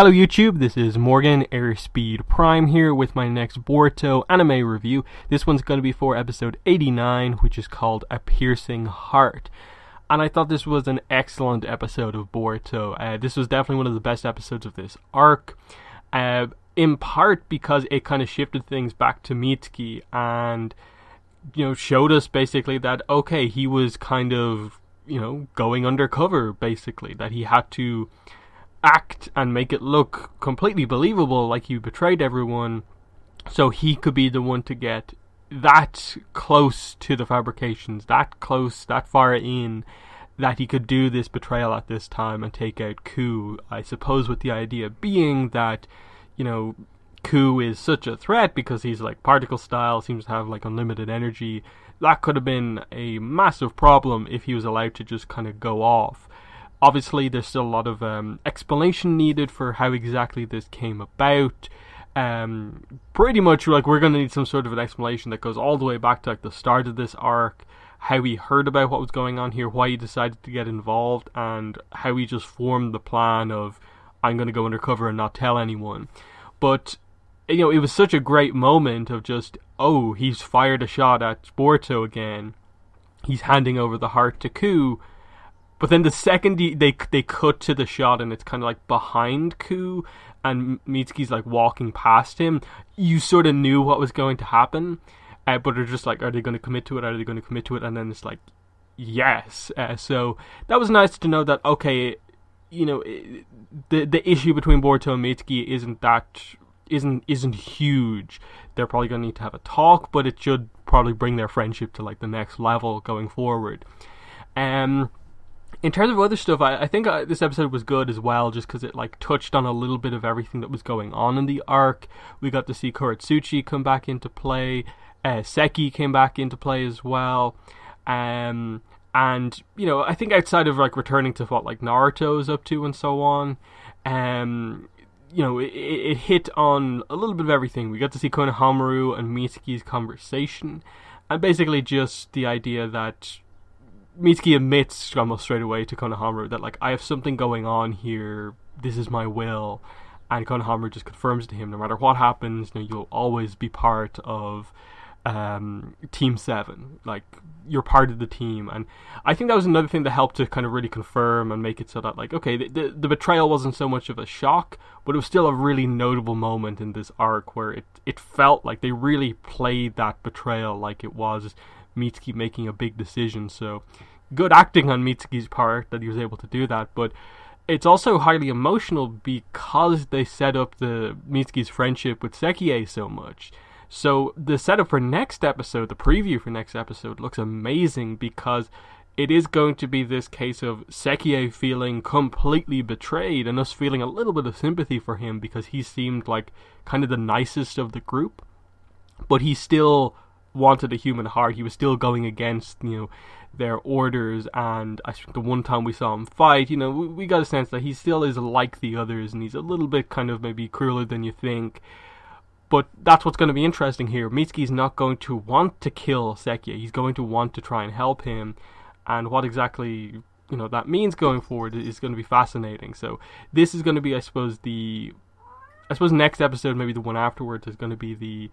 Hello YouTube, this is Morgan Airspeed Prime here with my next Boruto anime review. This one's going to be for episode 89, which is called A Piercing Heart. And I thought this was an excellent episode of Boruto. This was definitely one of the best episodes of this arc. In part because it kind of shifted things back to Mitsuki and, you know, showed us basically that, okay, he was kind of, you know, going undercover basically. That he had to act and make it look completely believable, like he betrayed everyone, so he could be the one to get that close to the fabrications, that close, that far in, that he could do this betrayal at this time and take out Kū. I suppose with the idea being that, you know, Kū is such a threat because he's like particle style, seems to have like unlimited energy. That could have been a massive problem if he was allowed to just kind of go off. Obviously, there's still a lot of explanation needed for how exactly this came about. Pretty much, like, we're going to need some sort of an explanation that goes all the way back to like the start of this arc, how he heard about what was going on here, why he decided to get involved, and how he just formed the plan of, I'm going to go undercover and not tell anyone. But, you know, it was such a great moment of just, oh, he's fired a shot at Boruto again. He's handing over the heart to Kū. But then the second they cut to the shot and it's kind of like behind Kū and Mitsuki's like walking past him, you sort of knew what was going to happen. But they're just like, are they going to commit to it? Are they going to commit to it? And then it's like, yes. So that was nice to know that, okay, you know, the issue between Boruto and Mitsuki isn't huge. They're probably going to need to have a talk, but it should probably bring their friendship to like the next level going forward. In terms of other stuff, I think this episode was good as well, just because it like touched on a little bit of everything that was going on in the arc. We got to see Kurotsuchi come back into play, Seki came back into play as well, and, you know, I think outside of like returning to what like Naruto is up to and so on, you know, it hit on a little bit of everything. We got to see Konohamaru and Mitsuki's conversation, and basically just the idea that Mitsuki admits almost straight away to Konohamaru that, like, I have something going on here, this is my will, and Konohamaru just confirms to him, no matter what happens, you know, you'll always be part of Team 7, like, you're part of the team. And I think that was another thing that helped to kind of really confirm and make it so that, like, okay, the betrayal wasn't so much of a shock, but it was still a really notable moment in this arc where it felt like they really played that betrayal like it was Mitsuki making a big decision. So good acting on Mitsuki's part that he was able to do that, but it's also highly emotional because they set up the Mitsuki's friendship with Sekiya so much. So the setup for next episode, the preview for next episode, looks amazing because it is going to be this case of Sekiya feeling completely betrayed and us feeling a little bit of sympathy for him because he seemed like kind of the nicest of the group, but he still wanted a human heart. He was still going against, you know, their orders, and I think the one time we saw him fight, you know, we got a sense that he still is like the others, and he's a little bit kind of maybe crueler than you think. But that's what's going to be interesting here. Mitsuki's not going to want to kill Sekiya. He's going to want to try and help him, and what exactly, you know, that means going forward is going to be fascinating. So this is going to be, I suppose, next episode, maybe the one afterwards, is going to be the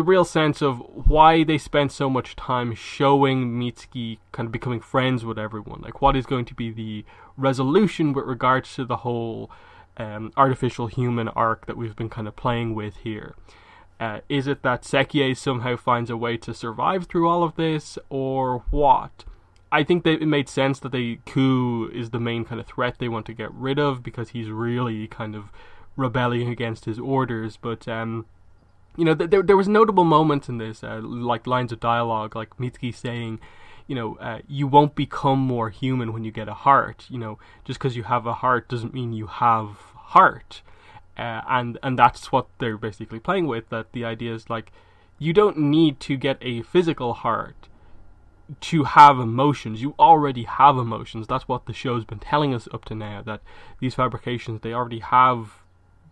real sense of why they spent so much time showing Mitsuki kind of becoming friends with everyone. Like, what is going to be the resolution with regards to the whole artificial human arc that we've been kind of playing with here? Is it that Sekiya somehow finds a way to survive through all of this, or what? I think that it made sense that Kū is the main kind of threat they want to get rid of because he's really kind of rebelling against his orders, but you know, there was notable moments in this, like lines of dialogue, like Mitsuki saying, you know, you won't become more human when you get a heart. You know, just because you have a heart doesn't mean you have heart. And that's what they're basically playing with, that the idea is, like, you don't need to get a physical heart to have emotions. You already have emotions. That's what the show's been telling us up to now, that these fabrications, they already have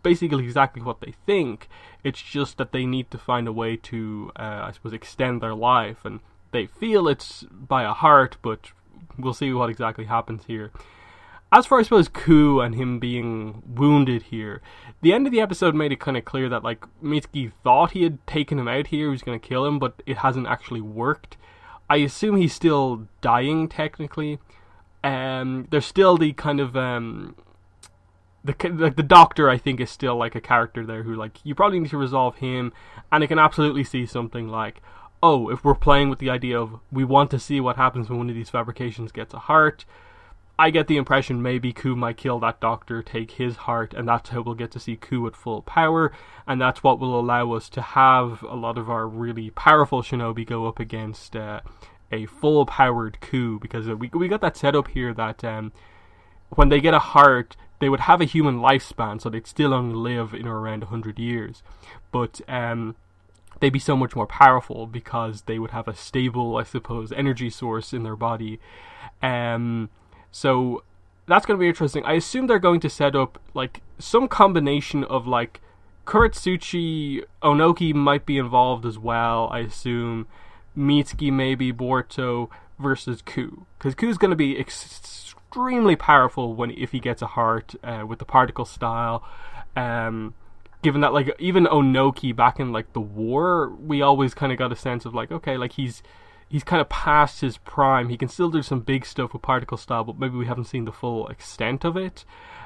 basically exactly what they think. It's just that they need to find a way to, I suppose, extend their life, and they feel it's by a heart, but we'll see what exactly happens here. As far as I suppose Kū and him being wounded here, the end of the episode made it kind of clear that, like, Mitsuki thought he had taken him out here, he was going to kill him, but it hasn't actually worked. I assume he's still dying, technically. There's still the kind of, the doctor, I think, is still, like, a character there who, like, you probably need to resolve him, and I can absolutely see something like, oh, if we're playing with the idea of, we want to see what happens when one of these fabrications gets a heart, I get the impression maybe Kū might kill that doctor, take his heart, and that's how we'll get to see Kū at full power, and that's what will allow us to have a lot of our really powerful shinobi go up against a full-powered Kū, because we got that set up here that when they get a heart, they would have a human lifespan, so they'd still only live in or around 100 years, but they'd be so much more powerful because they would have a stable, I suppose, energy source in their body. So that's going to be interesting. I assume they're going to set up like some combination of like Kurotsuchi, Onoki might be involved as well. I assume Mitsuki, maybe Boruto versus Kū, because Ku's going to be extremely powerful if he gets a heart with the particle style. Given that like even Onoki back in like the war, we always kind of got a sense of like okay, like he's kind of past his prime. He can still do some big stuff with particle style, but maybe we haven't seen the full extent of it.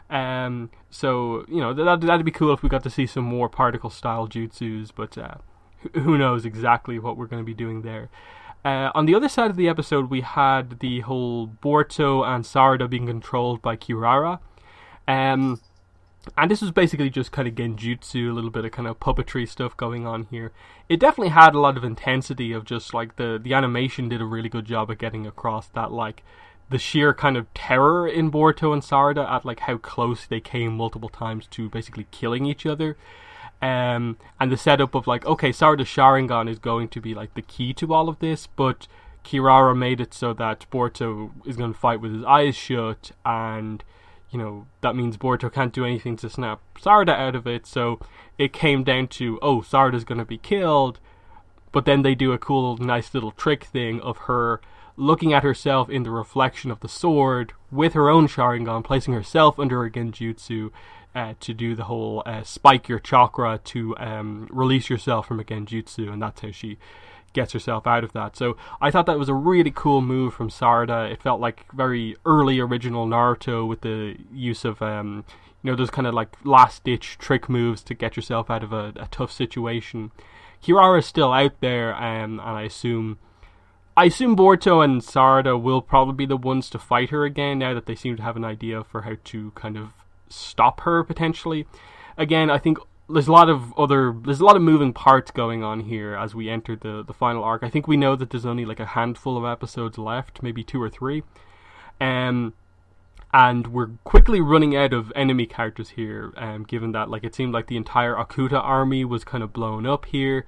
So, you know, that'd be cool if we got to see some more particle style jutsus, but who knows exactly what we're going to be doing there. On the other side of the episode, we had the whole Boruto and Sarada being controlled by Kirara. And this was basically just kind of genjutsu, a little bit of kind of puppetry stuff going on here. It definitely had a lot of intensity of just, like, the animation did a really good job of getting across that, like, the sheer kind of terror in Boruto and Sarada at, like, how close they came multiple times to basically killing each other. And the setup of, like, okay, Sarada's Sharingan is going to be, like, the key to all of this, but Kirara made it so that Boruto is going to fight with his eyes shut, and you know, that means Boruto can't do anything to snap Sarada out of it, so it came down to, oh, Sarada's gonna be killed, but then they do a cool, nice little trick thing of her looking at herself in the reflection of the sword with her own Sharingan, placing herself under her genjutsu to do the whole spike your chakra to release yourself from a genjutsu, and that's how she gets herself out of that. So I thought that was a really cool move from Sarada. It felt like very early original Naruto with the use of, you know, those kind of like last ditch trick moves to get yourself out of a tough situation. Kirara's still out there, and I assume Boruto and Sarada will probably be the ones to fight her again now that they seem to have an idea for how to kind of stop her potentially. Again, I think there's a lot of moving parts going on here as we enter the final arc. I think we know that there's only like a handful of episodes left, maybe 2 or 3. And we're quickly running out of enemy characters here, given that like it seemed like the entire Akuta army was kind of blown up here.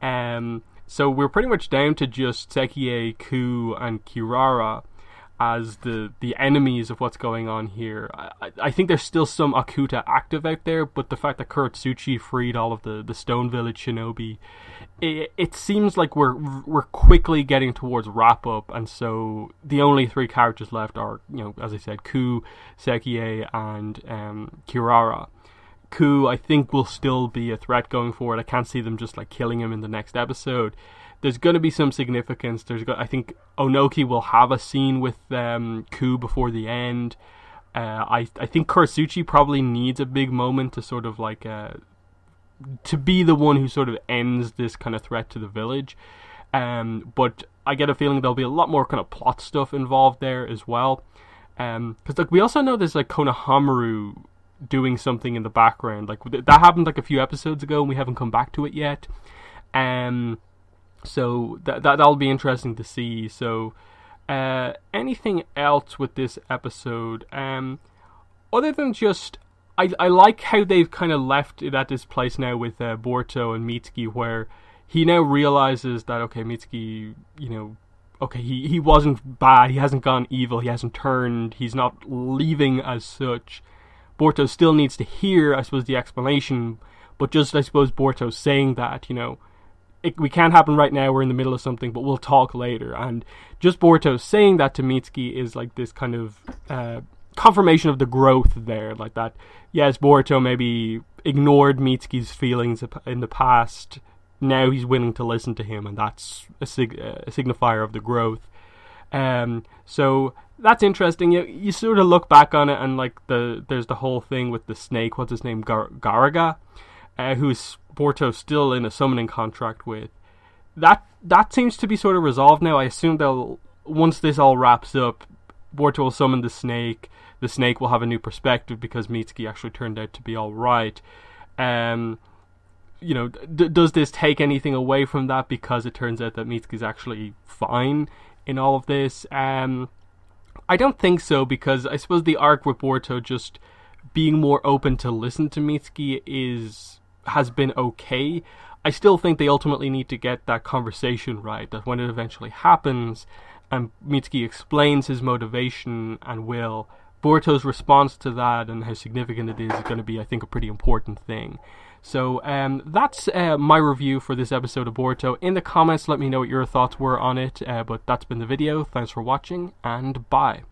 So we're pretty much down to just Sekiya, Kū, and Kirara as the enemies of what's going on here. I think there's still some Akuta active out there, but the fact that Kurotsuchi freed all of the Stone Village shinobi, it seems like we're quickly getting towards wrap-up, and so the only 3 characters left are, you know, as I said, Kū, Sekiya, and Kirara. Kū, I think, will still be a threat going forward. I can't see them just, like, killing him in the next episode. There's going to be some significance. I think Onoki will have a scene with Kū before the end. I think Kurotsuchi probably needs a big moment to sort of like to be the one who sort of ends this kind of threat to the village. But I get a feeling there'll be a lot more kind of plot stuff involved there as well. Because like we also know there's like Konohamaru doing something in the background. Like that happened like a few episodes ago, and we haven't come back to it yet. So that'll be interesting to see. So anything else with this episode? Other than just I like how they've kind of left it at this place now with Boruto and Mitsuki, where he now realizes that okay, Mitsuki, you know, okay, he wasn't bad, he hasn't gone evil, he hasn't turned, he's not leaving as such. Boruto still needs to hear, I suppose, the explanation, but just I suppose Boruto saying that, you know, we can't happen right now, we're in the middle of something, but we'll talk later. And just Boruto saying that to Mitsuki is like this kind of confirmation of the growth there, like that. Yes, Boruto maybe ignored Mitsuki's feelings in the past. Now he's willing to listen to him, and that's a signifier of the growth. So that's interesting. You sort of look back on it, and like there's the whole thing with the snake. What's his name? Garaga, who's Boruto's still in a summoning contract with. That seems to be sort of resolved now. I assume they'll, once this all wraps up, Boruto will summon the snake. The snake will have a new perspective because Mitsuki actually turned out to be all right. You know, does this take anything away from that? Because it turns out that Mitsuki's actually fine in all of this. I don't think so, because I suppose the arc with Boruto just being more open to listen to Mitsuki has been okay. I still think they ultimately need to get that conversation right, that when it eventually happens and Mitsuki explains his motivation and will, Boruto's response to that and how significant it is going to be, I think, a pretty important thing. So that's my review for this episode of Boruto. In the comments, let me know what your thoughts were on it, but that's been the video. Thanks for watching, and bye.